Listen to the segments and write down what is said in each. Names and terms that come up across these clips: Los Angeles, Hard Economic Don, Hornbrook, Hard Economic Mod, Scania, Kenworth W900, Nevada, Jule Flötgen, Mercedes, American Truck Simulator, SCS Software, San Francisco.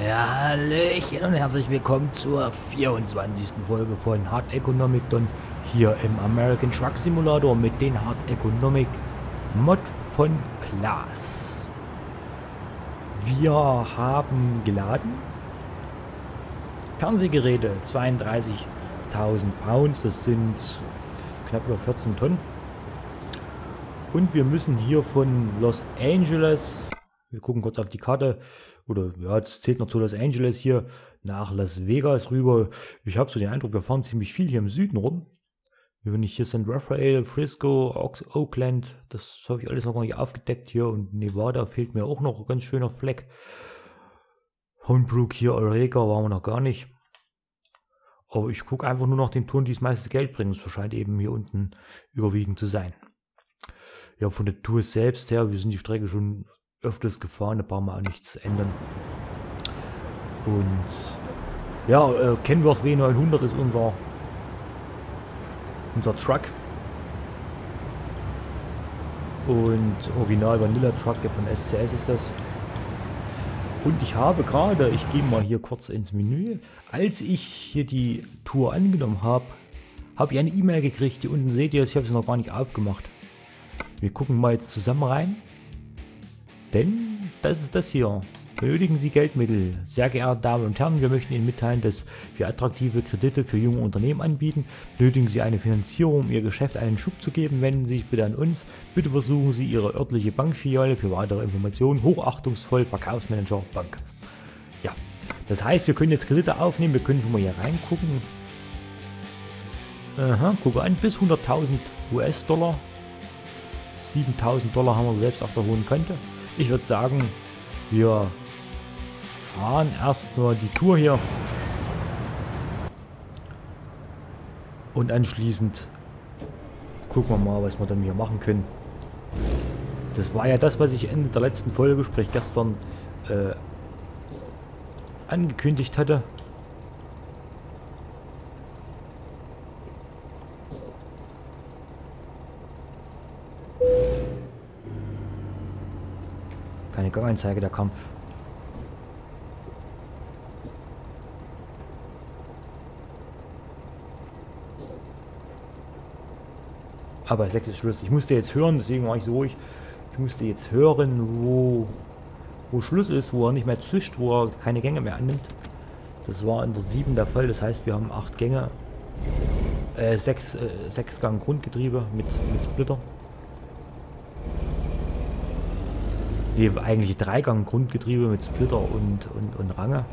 Ja, hallöchen und herzlich willkommen zur 24. Folge von Hard Economic Don hier im American Truck Simulator mit den Hard Economic Mod von Klaas. Wir haben geladen Fernsehgeräte, 32.000 Pounds, das sind knapp über 14 Tonnen. Und wir müssen hier von Los Angeles, wir gucken kurz auf die Karte, oder ja, es zählt noch zu Los Angeles hier, nach Las Vegas rüber. Ich habe so den Eindruck, wir fahren ziemlich viel hier im Süden rum. Wenn ich hier San Rafael, Frisco, Oakland, das habe ich alles noch gar nicht aufgedeckt hier. Und Nevada fehlt mir auch noch, ein ganz schöner Fleck. Hornbrook hier, Eureka waren wir noch gar nicht. Aber ich gucke einfach nur nach den Touren, die das meiste Geld bringen. Das scheint eben hier unten überwiegend zu sein. Ja, von der Tour selbst her, wir sind die Strecke schon öfters gefahren, da brauchen wir auch nichts ändern. Und ja, Kenworth W900 ist unser Truck. Und Original Vanilla Truck von SCS ist das. Und ich habe gerade, ich gehe mal hier kurz ins Menü, als ich hier die Tour angenommen habe, habe ich eine E-Mail gekriegt, die unten seht ihr, ich habe sie noch gar nicht aufgemacht. Wir gucken mal jetzt zusammen rein. Denn das ist das hier. Benötigen Sie Geldmittel? Sehr geehrte Damen und Herren, wir möchten Ihnen mitteilen, dass wir attraktive Kredite für junge Unternehmen anbieten. Benötigen Sie eine Finanzierung, um Ihr Geschäft einen Schub zu geben? Wenden Sie sich bitte an uns. Bitte versuchen Sie Ihre örtliche Bankfiliale für weitere Informationen. Hochachtungsvoll, Verkaufsmanager, Bank. Ja, das heißt, wir können jetzt Kredite aufnehmen. Wir können schon mal hier reingucken. Aha, gucke an, bis 100.000 US-Dollar. 7.000 Dollar haben wir selbst auf der hohen Kante. Ich würde sagen, wir fahren erstmal die Tour hier und anschließend gucken wir mal, was wir dann hier machen können. Das war ja das, was ich Ende der letzten Folge, sprich gestern, angekündigt hatte. Keine Ganganzeige, da kam. Aber 6 ist Schluss. Ich musste jetzt hören, deswegen war ich so ruhig. Ich musste jetzt hören, wo Schluss ist, wo er nicht mehr zischt, wo er keine Gänge mehr annimmt. Das war in der 7 der Fall, das heißt, wir haben 8 Gänge. 6 Gang Grundgetriebe mit Splitter. Nee, eigentlich 3 Gang Grundgetriebe mit Splitter und Range.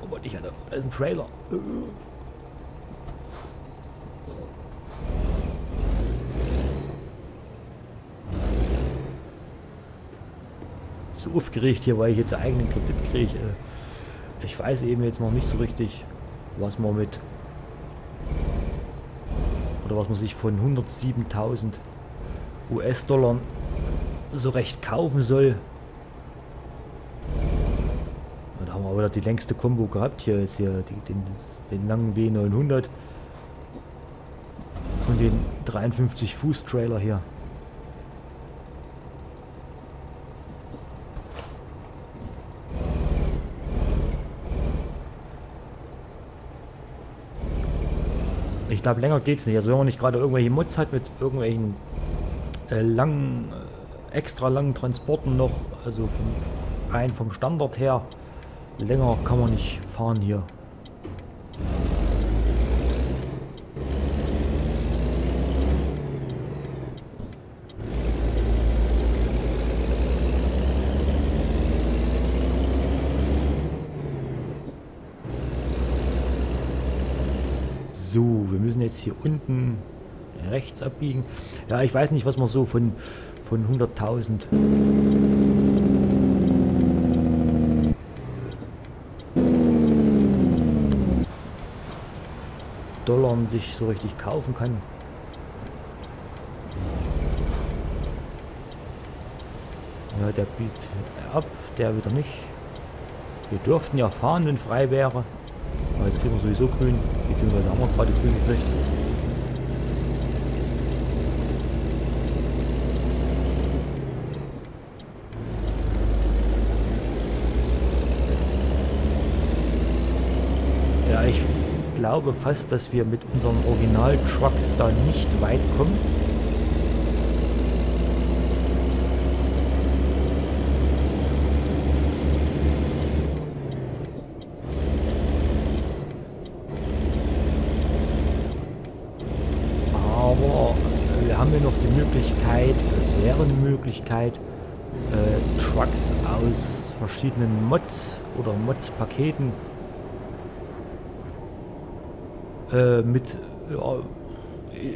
Oh Gott, ich hatte. Da ist ein Trailer. So aufgeregt hier, weil ich jetzt einen eigenen Kredit kriege. Ich weiß eben jetzt noch nicht so richtig, was man mit. Oder was man sich von 107.000 US-Dollar so recht kaufen soll. Und da haben wir aber die längste Kombo gehabt. Hier ist hier den langen W900 und den 53 Fuß Trailer hier. Ich glaube, länger geht's nicht. Also wenn man nicht gerade irgendwelche Mods hat mit irgendwelchen langen extra langen Transporten noch, also rein vom Standard her, länger kann man nicht fahren hier. So, wir müssen jetzt hier unten rechts abbiegen. Ja, ich weiß nicht, was man so von 100.000 Dollar sich so richtig kaufen kann. Ja, der biegt ab, der wieder nicht. Wir dürften ja fahren, wenn frei wäre. Aber jetzt kriegen wir sowieso grün, beziehungsweise haben wir gerade grün gekriegt. ich glaube fast, dass wir mit unseren Original-Trucks da nicht weit kommen. Aber wir haben ja noch die Möglichkeit, es wäre eine Möglichkeit, Trucks aus verschiedenen Mods oder Mods-Paketen mit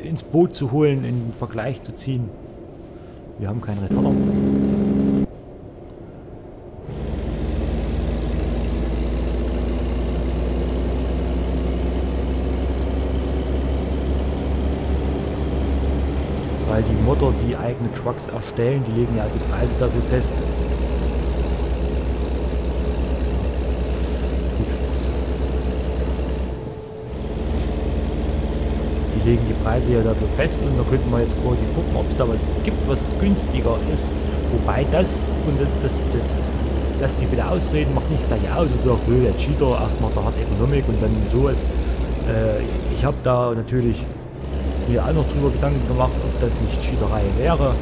ins Boot zu holen, in den Vergleich zu ziehen. Wir haben keinen Retarder. Weil die Modder, die eigene Trucks erstellen, die legen ja die Preise dafür fest. Gut. Die legen die Preise ja dafür fest und da könnten wir jetzt quasi gucken, ob es da was gibt, was günstiger ist. Wobei das mich bitte ausreden, macht nicht gleich aus und sagt, nö, der Cheater, erstmal der Hard Economic und dann sowas. Ich habe da natürlich mir auch noch drüber Gedanken gemacht, ob das nicht Cheaterei wäre.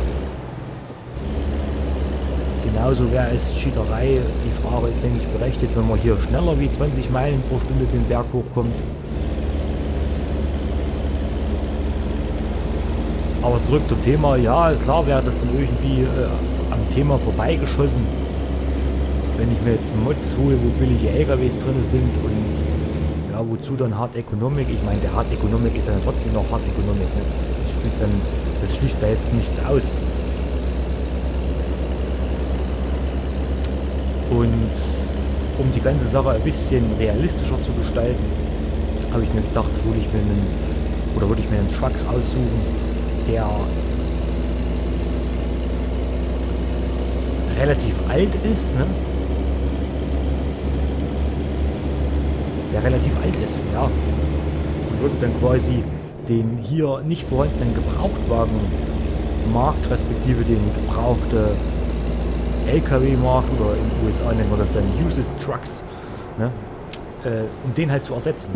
Genauso wäre es Cheaterei. Die Frage ist, denke ich, berechtigt, wenn man hier schneller wie 20 Meilen pro Stunde den Berg hochkommt. Aber zurück zum Thema. Ja, klar wäre das dann irgendwie am Thema vorbeigeschossen. Wenn ich mir jetzt Mods hole, wo billige LKWs drin sind und ja, wozu dann Hard Economic? Ich meine, der Hard Economic ist ja trotzdem noch Hard Economic. Ne? Das schließt da jetzt nichts aus. Und um die ganze Sache ein bisschen realistischer zu gestalten, habe ich mir gedacht, würde ich mir einen Truck aussuchen, der relativ alt ist. Ne? Der relativ alt ist, ja. Und würde dann quasi den hier nicht vorhandenen Gebrauchtwagenmarkt, respektive den gebrauchten LKW-Markt, oder in den USA nennen wir das dann Used Trucks, ne, um den halt zu ersetzen.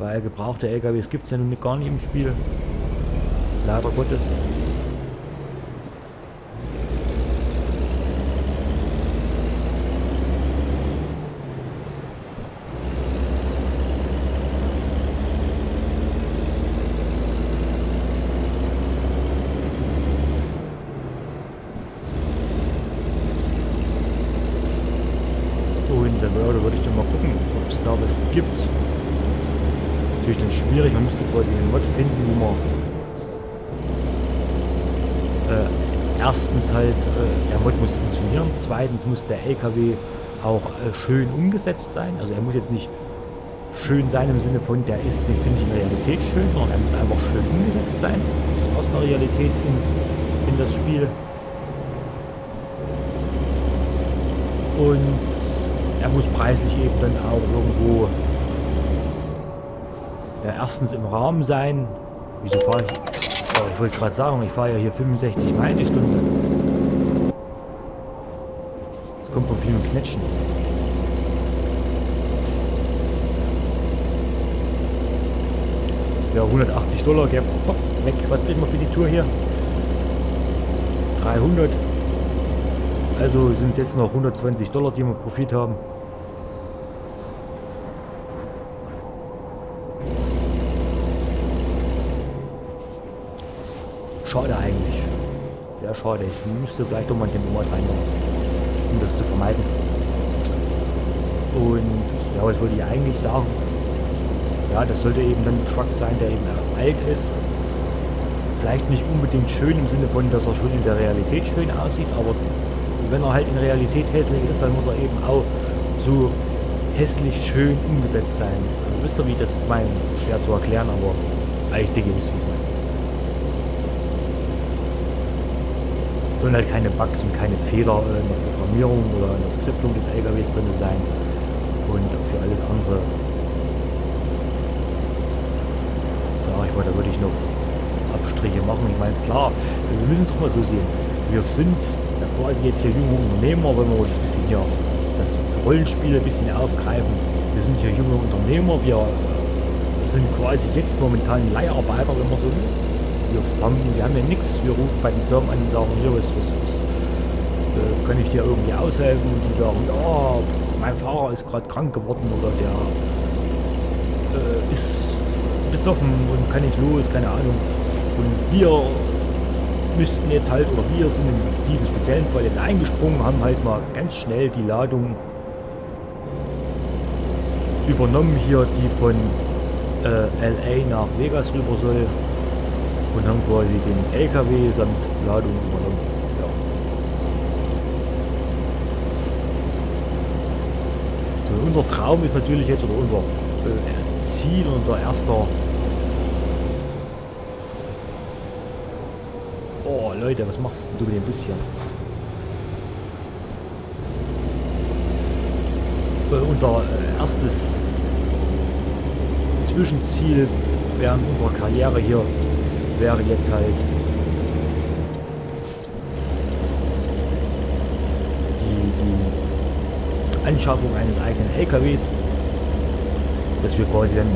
Weil gebrauchte LKWs gibt es ja nun gar nicht im Spiel. Leider Gottes. Und dann würde ich dann mal gucken, ob es da was gibt. Dann schwierig, man müsste quasi einen Mod finden, wo man erstens halt, der Mod muss funktionieren, zweitens muss der LKW auch schön umgesetzt sein, also er muss jetzt nicht schön sein im Sinne von, der ist, den finde ich in der Realität schön, sondern er muss einfach schön umgesetzt sein, aus der Realität in das Spiel. Und er muss preislich eben dann auch irgendwo erstens im Rahmen sein. Wieso fahre ich? Oh, ich wollte gerade sagen, ich fahre ja hier 65 Meilen die Stunde. Jetzt kommt man viel mit Knetschen. Ja, $180 gäbe. Hopp, weg. Was kriegen wir für die Tour hier? 300. Also sind es jetzt noch $120, die wir Profit haben. Schade eigentlich. Sehr schade. Ich müsste vielleicht doch mal den Mod reinmachen, um das zu vermeiden. Und ja, was wollte ich eigentlich sagen? Ja, das sollte eben dann ein Truck sein, der eben alt ist. Vielleicht nicht unbedingt schön im Sinne von, dass er schon in der Realität schön aussieht, aber wenn er halt in Realität hässlich ist, dann muss er eben auch so hässlich schön umgesetzt sein. Also, wisst ihr, wie ich das meine? Schwer zu erklären, aber eigentlich denke ich, sollen halt keine Bugs und keine Fehler in der Programmierung oder in der Skriptung des LKWs drin sein und für alles andere, sag ich aber da würde ich noch Abstriche machen. Ich meine, klar, wir müssen es doch mal so sehen. Wir sind ja quasi jetzt hier junge Unternehmer, wenn wir das bisschen ja das Rollenspiel ein bisschen aufgreifen. Wir sind ja junge Unternehmer, wir sind quasi jetzt momentan Leiharbeiter, wenn man so will. Wir haben ja nichts, wir rufen bei den Firmen an und sagen, hier ist was. Kann ich dir irgendwie aushelfen? Und die sagen, ja, mein Fahrer ist gerade krank geworden oder der ist besoffen und kann nicht los, keine Ahnung. Und wir müssten jetzt halt, oder wir sind in diesem speziellen Fall jetzt eingesprungen, haben halt mal ganz schnell die Ladung übernommen hier, die von LA nach Vegas rüber soll, und haben quasi den LKW samt Ladung übernommen. Ja. So, unser Traum ist natürlich jetzt, oder unser Ziel, unser erster... Oh Leute, was machst du mit dem bisschen? Unser erstes Zwischenziel während unserer Karriere hier wäre jetzt halt die Anschaffung eines eigenen LKWs, dass wir quasi dann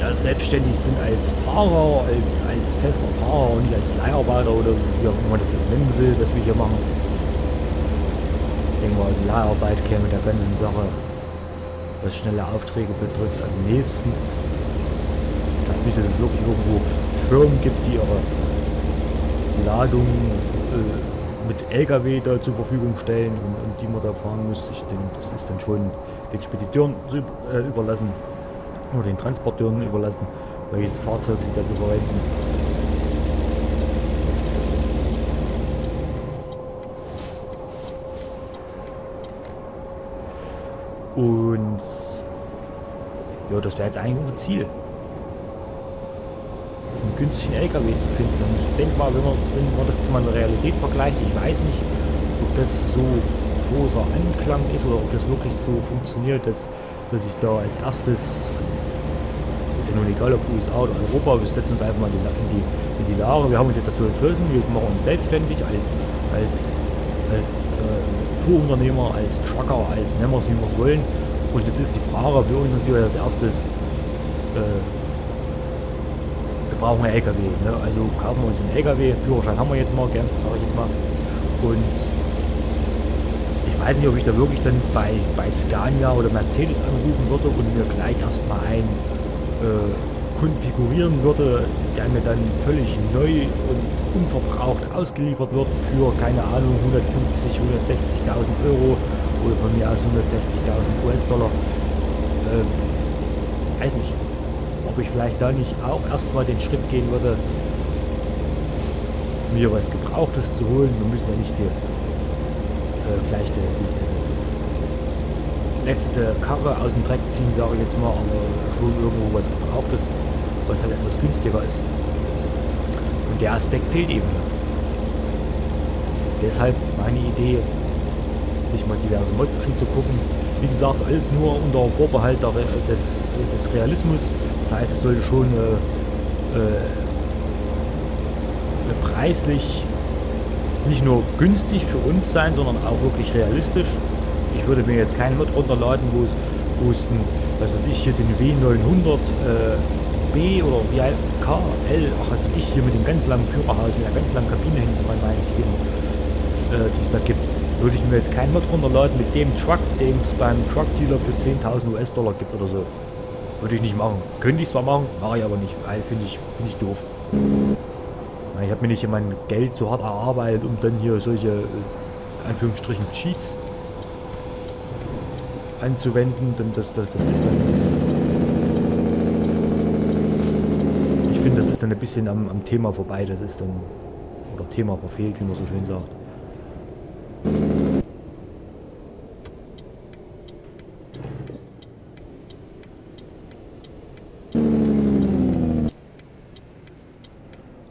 ja selbstständig sind als Fahrer, als fester Fahrer und nicht als Leiharbeiter oder wie auch immer das jetzt nennen will, was wir hier machen. Ich denke mal, Leiharbeit käme der ganzen Sache, was schnelle Aufträge betrifft, am nächsten. Ich glaube nicht, dass es wirklich irgendwo Firmen gibt, die ihre Ladung mit LKW da zur Verfügung stellen und die man da fahren muss. Ich denke, das ist dann schon den Spediteuren überlassen oder den Transporteuren überlassen, welches Fahrzeug sie da verwenden. Und ja, das wäre jetzt eigentlich unser Ziel, einen günstigen LKW zu finden. Und ich denke mal, wenn man das jetzt mal in der Realität vergleicht, ich weiß nicht, ob das so großer Anklang ist oder ob das wirklich so funktioniert, dass ich da als erstes, ist ja nun egal ob USA oder Europa, wir setzen uns einfach mal in die Lage. Wir haben uns jetzt dazu entschlossen, wir machen uns selbstständig als Fuhrunternehmer, als Trucker, als Nemmers, wie wir es wollen. Und jetzt ist die Frage für uns natürlich als erstes, wir brauchen einen LKW, ne? Also kaufen wir uns einen LKW, Führerschein haben wir jetzt mal, gell, sag ich jetzt mal. Und ich weiß nicht, ob ich da wirklich dann bei Scania oder Mercedes anrufen würde und mir gleich erstmal einen konfigurieren würde, der mir dann völlig neu und unverbraucht ausgeliefert wird für, keine Ahnung, 150, 160.000 Euro oder von mir aus 160.000 US-Dollar. Weiß nicht, ob ich vielleicht da nicht auch erstmal den Schritt gehen würde, mir was Gebrauchtes zu holen. Wir müssen ja nicht gleich die letzte Karre aus dem Dreck ziehen, sage ich jetzt mal, aber schon irgendwo was Gebrauchtes, was halt etwas günstiger ist. Und der Aspekt fehlt eben. Deshalb meine Idee, sich mal diverse Mods anzugucken. Wie gesagt, alles nur unter Vorbehalt des Realismus. Das heißt, es sollte schon preislich nicht nur günstig für uns sein, sondern auch wirklich realistisch. Ich würde mir jetzt keinen Mod runterladen, wo es den, was weiß ich, hier den W900 B oder wie heißt KL, ach, ich hier mit dem ganz langen Führerhaus, mit der ganz langen Kabine hinten dran, meine ich, die es da gibt, würde ich mir jetzt keinen Mod runterladen mit dem Truck, den es beim Truck-Dealer für 10.000 US-Dollar gibt oder so. Würde ich nicht machen. Könnte ich zwar machen, mache ich aber nicht, weil finde ich doof. Ich habe mir nicht mein Geld so hart erarbeitet, um dann hier solche, Anführungsstrichen, Cheats anzuwenden, denn das ist dann... Ich finde, das ist dann ein bisschen am Thema vorbei, das ist dann... Oder Thema verfehlt, wie man so schön sagt.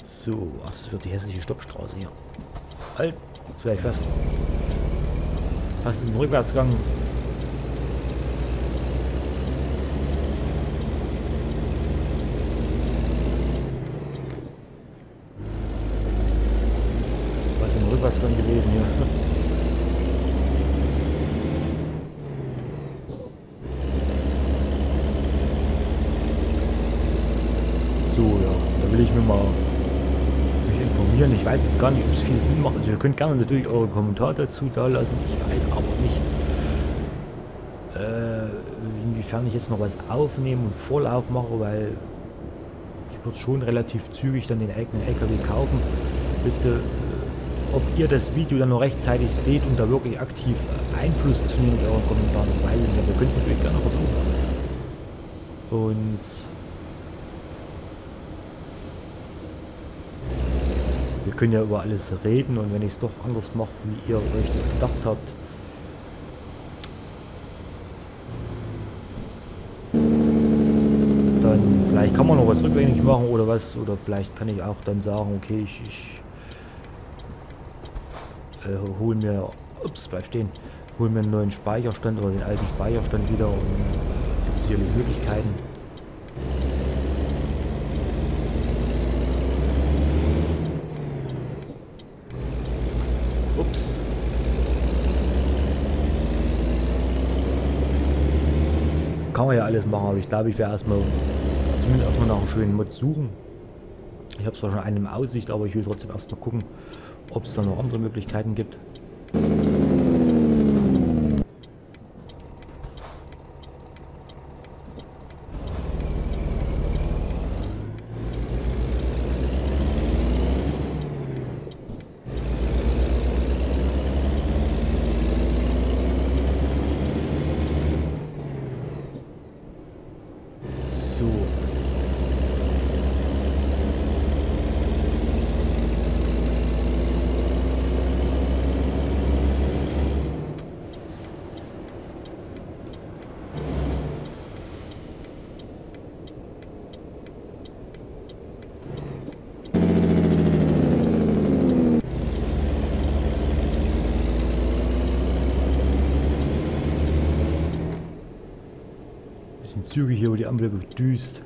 So, ach, das wird die hässliche Stoppstraße hier. Halt, jetzt wäre ich fast in den Rückwärtsgang. will ich mir mal mich informieren. Ich weiß jetzt gar nicht, ob es viel Sinn macht. Also ihr könnt gerne natürlich eure Kommentare dazu da lassen. Ich weiß aber nicht, inwiefern ich jetzt noch was aufnehme und Vorlauf mache, weil ich würde schon relativ zügig dann den eigenen LKW kaufen. Wisst ihr, ob ihr das Video dann noch rechtzeitig seht und da wirklich aktiv Einfluss zu nehmen mit euren Kommentaren, das weiß ich nicht. Wir können es natürlich gerne versuchen. Und wir können ja über alles reden, und wenn ich es doch anders mache, wie ihr euch das gedacht habt, dann vielleicht kann man noch was rückgängig machen oder was, oder vielleicht kann ich auch dann sagen, okay, ich hole mir, ups, bleib stehen, hole mir einen neuen Speicherstand oder den alten Speicherstand wieder, und sicherlich Möglichkeiten. Ups. Kann man ja alles machen, aber ich glaube, ich werde erstmal zumindest nach einem schönen Mod suchen. Ich habe zwar schon einen in Aussicht, aber ich will trotzdem erstmal gucken, ob es da noch andere Möglichkeiten gibt. Züge hier über die Ampel gedüst.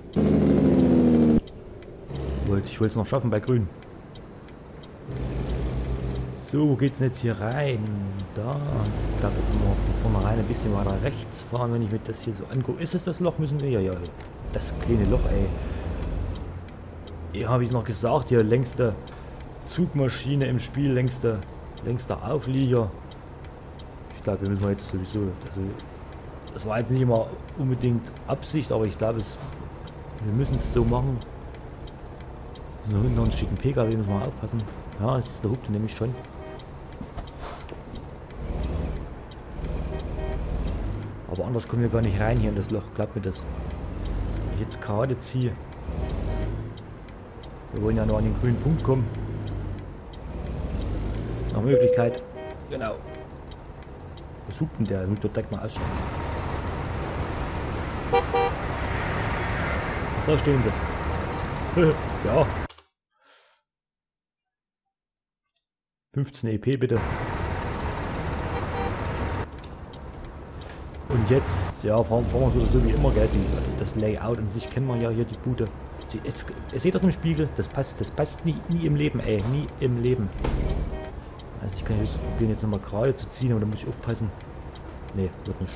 Ich wollte es noch schaffen bei Grün. So, wo geht's denn jetzt hier rein? Da können wir von vornherein ein bisschen weiter rechts fahren, wenn ich mir das hier so angucke. Ist es das Loch? Müssen wir ja, das kleine Loch, ey. Hier habe ich es noch gesagt, hier längste Zugmaschine im Spiel, längster Auflieger. Ich glaube, wir müssen jetzt sowieso. Also, das war jetzt nicht immer unbedingt Absicht, aber ich glaube, wir müssen es so machen. So, hinter uns steht ein PKW, müssen wir mal aufpassen. Ja, das ist der Hub, den nehme ich schon. Aber anders kommen wir gar nicht rein hier in das Loch, glaubt mir das. Wenn ich jetzt gerade ziehe. Wir wollen ja noch an den grünen Punkt kommen. Nach Möglichkeit. Genau. Was hupt denn der? Ich muss dort direkt mal aussteigen. Da stehen sie. Ja. 15 EP bitte. Und jetzt, ja, fahren wir so wie immer, gell? Das Layout an sich kennen wir ja hier, die Bude. Ihr seht das im Spiegel, das passt nie im Leben, ey, nie im Leben. Also ich kann jetzt probieren, jetzt nochmal gerade zu ziehen, aber da muss ich aufpassen. Nee, wird nicht.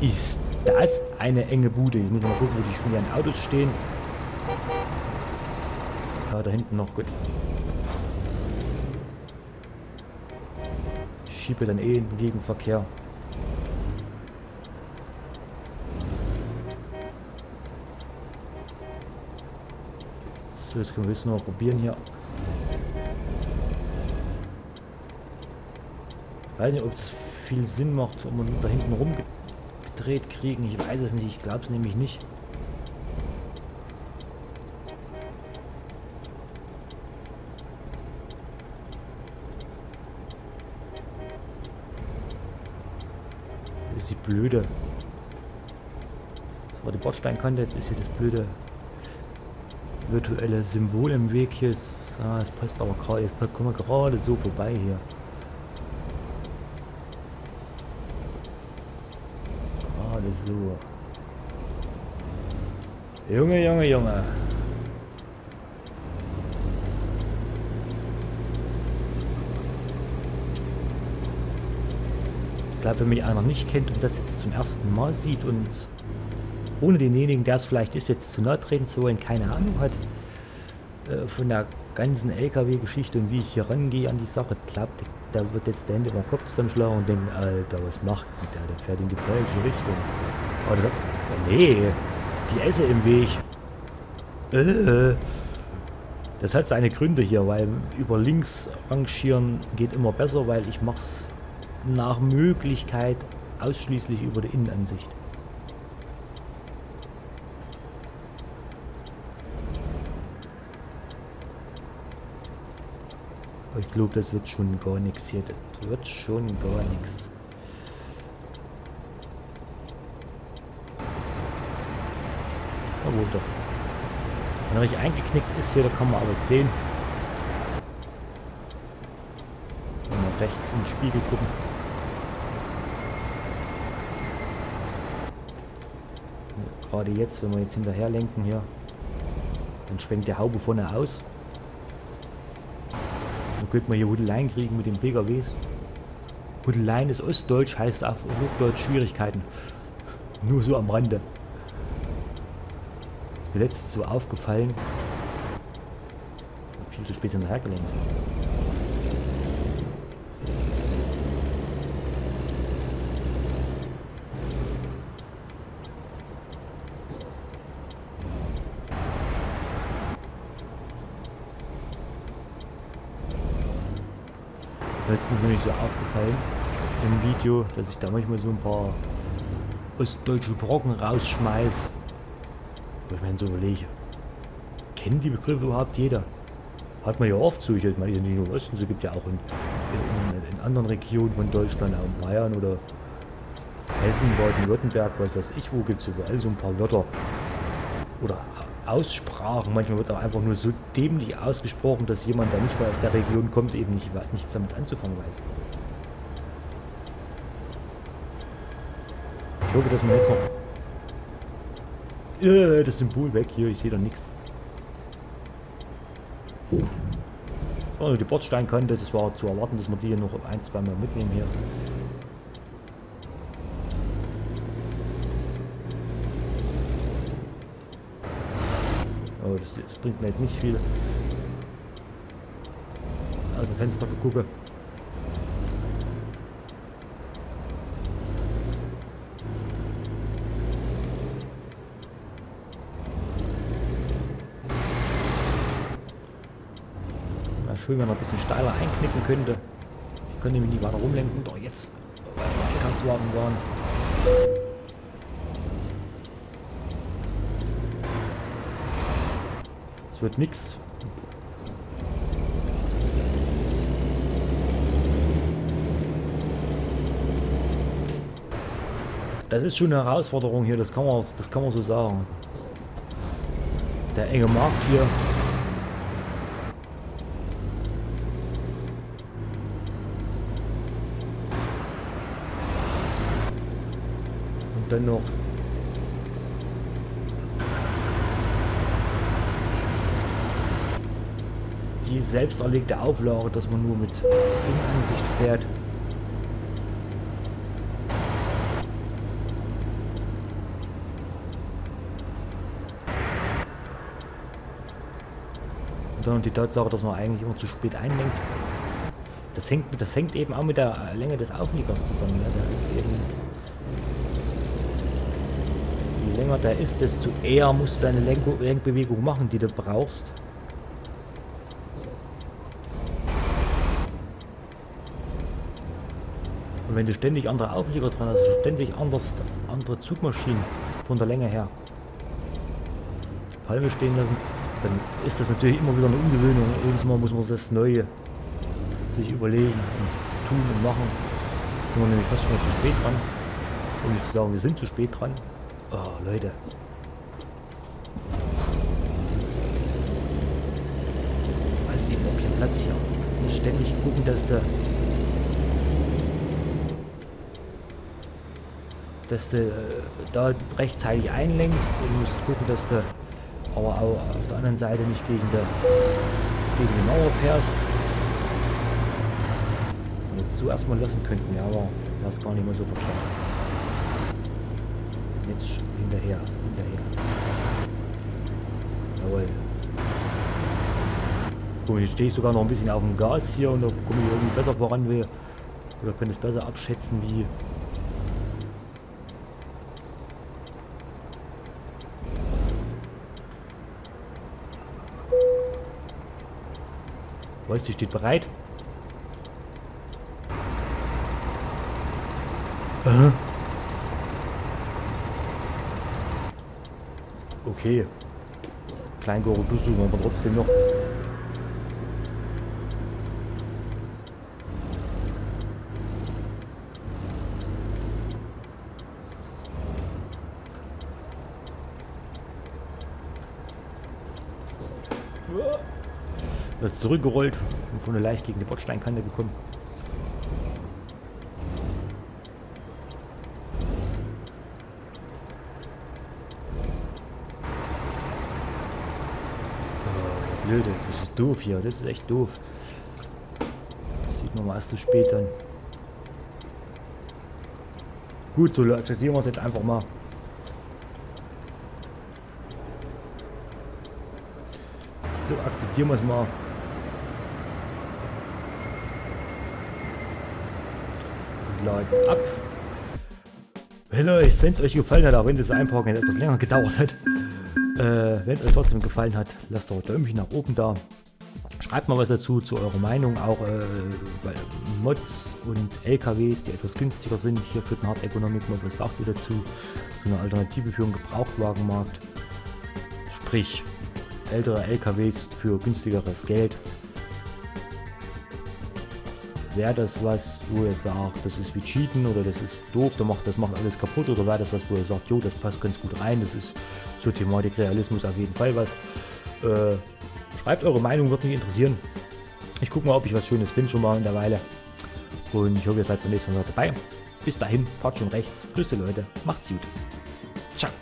Ist das eine enge Bude? Ich muss mal gucken, wo die schweren Autos stehen. Ja, da hinten noch, gut. Ich schiebe dann eh in den Gegenverkehr. So, jetzt können wir es noch probieren hier. Ich weiß nicht, ob das viel Sinn macht, ob man da hinten rumgeht. Dreht kriegen, ich weiß es nicht, ich glaube es nämlich nicht. Das ist die blöde. Das war die Bordsteinkante, jetzt ist hier das blöde virtuelle Symbol im Weg hier. Es passt aber gerade, jetzt kommen wir gerade so vorbei hier. So. Junge. Ich glaube, wenn mich einer nicht kennt und das jetzt zum ersten Mal sieht und ohne denjenigen, der es vielleicht ist, jetzt zu nahe treten zu wollen, keine Ahnung hat von der ganzen LKW-Geschichte und wie ich hier rangehe an die Sache, klappt, da wird jetzt der Hände über den Kopf zusammenschlagen und denken, Alter, was macht der? Der fährt in die falsche Richtung. Aber der sagt, oh nee, die Esse im Weg. Das hat seine Gründe hier, weil über links rangieren geht immer besser, weil ich mache es nach Möglichkeit ausschließlich über die Innenansicht. Ich glaube, das wird schon gar nichts hier. Das wird schon gar nichts. Na gut, doch. Wenn er richtig eingeknickt ist hier, da kann man alles sehen. Wenn wir rechts in den Spiegel gucken. Und gerade jetzt, wenn wir jetzt hinterher lenken hier, dann schwenkt der Haube vorne aus. Könnte man hier Hudeleien kriegen mit den PKWs. Hudeleien ist Ostdeutsch, heißt auf Hochdeutsch Schwierigkeiten. Nur so am Rande. Ist mir letztens so aufgefallen. Viel zu spät hinterhergelenkt. Letztens nämlich so aufgefallen im Video, dass ich da manchmal so ein paar ostdeutsche Brocken rausschmeiß. Wo ich mir so überlege, kennt die Begriffe überhaupt jeder? Hat man ja oft so, ich meine, nicht nur im Osten, so gibt ja auch in anderen Regionen von Deutschland, auch in Bayern oder Hessen, Baden-Württemberg, was weiß ich, wo gibt es überall so ein paar Wörter oder Aussprachen. Manchmal wird es auch einfach nur so dämlich ausgesprochen, dass jemand, der nicht aus der Region kommt, eben nichts damit anzufangen weiß. Ich hoffe, dass man jetzt noch... das Symbol weg hier, ich sehe da nichts. Also die Bordsteinkante, das war zu erwarten, dass wir die hier noch ein, zwei Mal mitnehmen hier. Das bringt mir jetzt nicht viel. Jetzt aus dem Fenster gucke. Na schön, wenn man ein bisschen steiler einknicken könnte. Ich könnte mich nicht weiter rumlenken. Doch jetzt, weil wir LKW-Wagen waren. Es wird nichts. Das ist schon eine Herausforderung hier, das kann man so sagen. Der enge Markt hier. Und dann noch. Die selbst erlegte Auflage, dass man nur mit Innenansicht fährt. Und dann die Tatsache, dass man eigentlich immer zu spät einlenkt. Das hängt eben auch mit der Länge des Aufliegers zusammen. Ja, der ist eben, je länger der ist, desto eher musst du deine Lenkbewegung machen, die du brauchst. Und wenn du ständig andere Auflieger dran hast, ständig andere Zugmaschinen von der Länge her, die Palme stehen lassen, dann ist das natürlich immer wieder eine Umgewöhnung. Jedes Mal muss man das Neue sich überlegen und tun und machen. Jetzt sind wir nämlich fast schon zu spät dran. Um nicht zu sagen, wir sind zu spät dran. Oh, Leute. Da ist eben auch kein Platz hier. Und ständig gucken, dass der dass du da rechtzeitig einlenkst und musst gucken, dass du aber auch auf der anderen Seite nicht gegen die Mauer fährst. Und jetzt so erstmal lassen könnten, ja, aber war es gar nicht mehr so verkehrt. Jetzt hinterher, Jawohl. Guck mal, hier stehe ich sogar noch ein bisschen auf dem Gas hier und da komme ich irgendwie besser voran will. Oder kann es besser abschätzen wie. Weißt du, steht bereit. Aha. Okay. Klein-Gorodusu wollen wir trotzdem noch. Das ist zurückgerollt und von der leicht gegen die Bordsteinkante gekommen. Oh, blöde, das ist doof hier, das ist echt doof. Das sieht man mal erst zu spät dann. Gut, so akzeptieren wir es jetzt einfach mal. So, akzeptieren wir es mal. Laden ab. Hey Leute, wenn es euch gefallen hat, auch wenn das Einparken etwas länger gedauert hat, wenn es euch trotzdem gefallen hat, lasst doch ein Däumchen nach oben da. Schreibt mal was dazu, zu eurer Meinung, auch bei Mods und LKWs, die etwas günstiger sind. Hier für den Hard Economic Mod, was sagt ihr dazu? So eine Alternative für den Gebrauchtwagenmarkt. Sprich, ältere LKWs für günstigeres Geld. Wäre das was, wo ihr sagt, das ist wie Cheaten oder das ist doof, das macht alles kaputt, oder wäre das was, wo ihr sagt, jo, das passt ganz gut rein, das ist zur Thematik Realismus auf jeden Fall was. Schreibt eure Meinung, würde mich interessieren. Ich gucke mal, ob ich was Schönes finde schon mal in der Weile. Und ich hoffe, ihr seid beim nächsten Mal dabei. Bis dahin, fahrt schon rechts. Grüße Leute, macht's gut. Ciao.